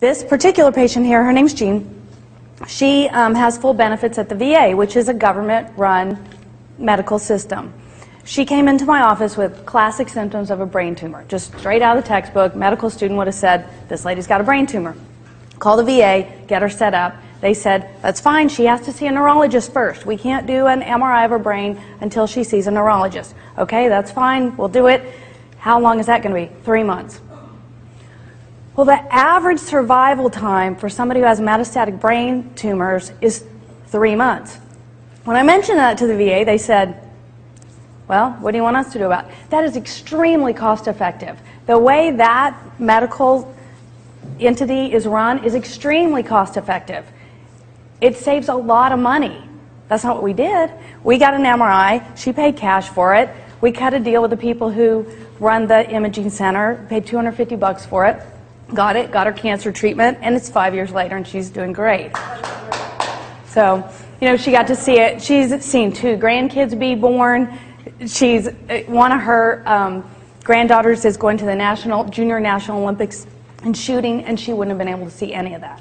This particular patient here, her name's Jean, she has full benefits at the VA, which is a government-run medical system. She came into my office with classic symptoms of a brain tumor, just straight out of the textbook. Medical student would have said, this lady's got a brain tumor. Call the VA, get her set up. They said, that's fine, she has to see a neurologist first. We can't do an MRI of her brain until she sees a neurologist. Okay, that's fine, we'll do it. How long is that going to be? 3 months. Well, the average survival time for somebody who has metastatic brain tumors is 3 months. When I mentioned that to the VA, they said, well, what do you want us to do about it? That is extremely cost effective. The way that medical entity is run is extremely cost effective. It saves a lot of money. That's not what we did. We got an MRI, she paid cash for it. We cut a deal with the people who run the imaging center, paid $250 for it, got it, got her cancer treatment, and it's 5 years later and she's doing great. So, you know, she got to see it. She's seen 2 grandkids be born. She's, one of her granddaughters is going to the Junior National Olympics in shooting, and she wouldn't have been able to see any of that.